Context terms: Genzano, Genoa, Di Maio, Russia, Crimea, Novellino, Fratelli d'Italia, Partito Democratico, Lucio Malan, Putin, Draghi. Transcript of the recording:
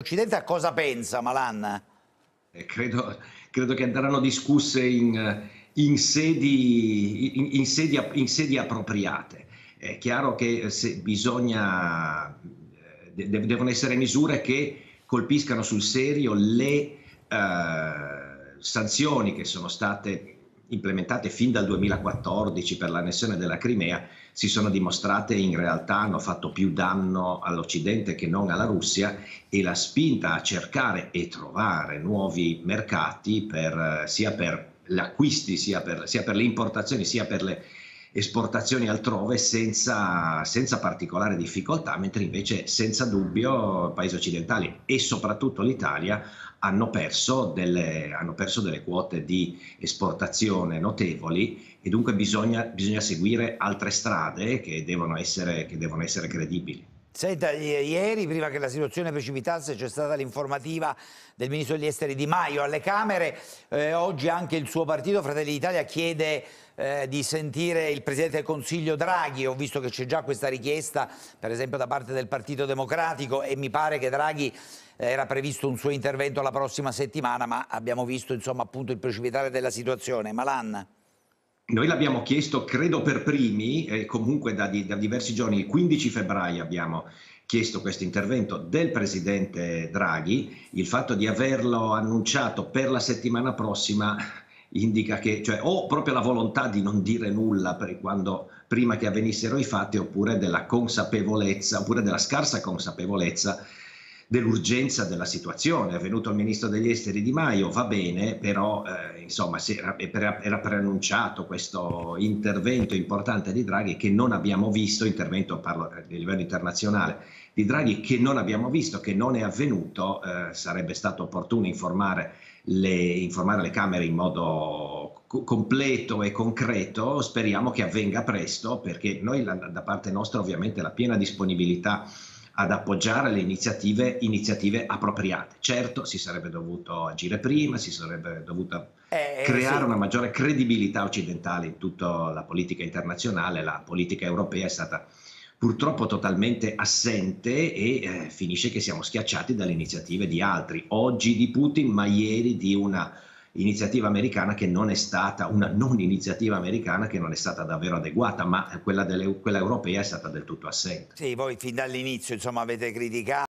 L'Occidente a cosa pensa, Malan? Credo che andranno discusse in sedi appropriate. È chiaro che devono essere misure che colpiscano sul serio le sanzioni che sono state implementate fin dal 2014 per l'annessione della Crimea. Si sono dimostrate in realtà hanno fatto più danno all'Occidente che non alla Russia, e la spinta a cercare e trovare nuovi mercati sia per gli acquisti, sia per le importazioni, sia per le esportazioni altrove senza particolare difficoltà, mentre invece senza dubbio paesi occidentali e soprattutto l'Italia hanno perso delle quote di esportazione notevoli, e dunque bisogna seguire altre strade che devono essere credibili. Senta, ieri, prima che la situazione precipitasse, c'è stata l'informativa del ministro degli esteri Di Maio alle Camere. Oggi anche il suo partito, Fratelli d'Italia, chiede di sentire il Presidente del Consiglio Draghi. Ho visto che c'è già questa richiesta, per esempio, da parte del Partito Democratico, e mi pare che Draghi era previsto un suo intervento la prossima settimana, ma abbiamo visto, insomma, appunto il precipitare della situazione. Malan? Noi l'abbiamo chiesto, credo per primi, comunque da diversi giorni. Il 15 febbraio abbiamo chiesto questo intervento del presidente Draghi. Il fatto di averlo annunciato per la settimana prossima indica che, cioè, o proprio la volontà di non dire nulla prima che avvenissero i fatti, oppure della consapevolezza, oppure della scarsa consapevolezza dell'urgenza della situazione. È venuto il ministro degli esteri Di Maio, va bene, però insomma era preannunciato questo intervento importante di Draghi che non abbiamo visto, intervento parlo a livello internazionale di Draghi che non abbiamo visto, che non è avvenuto. Sarebbe stato opportuno informare le Camere in modo completo e concreto. Speriamo che avvenga presto, perché noi da parte nostra ovviamente la piena disponibilità ad appoggiare le iniziative appropriate. Certo, si sarebbe dovuto agire prima, si sarebbe dovuta creare una maggiore credibilità occidentale in tutta la politica internazionale. La politica europea è stata purtroppo totalmente assente, e finisce che siamo schiacciati dalle iniziative di altri. Oggi di Putin, ma ieri di una iniziativa americana che non è stata, una non iniziativa americana che non è stata davvero adeguata, ma quella europea è stata del tutto assente. Sì, voi fin dall'inizio, insomma, avete criticato.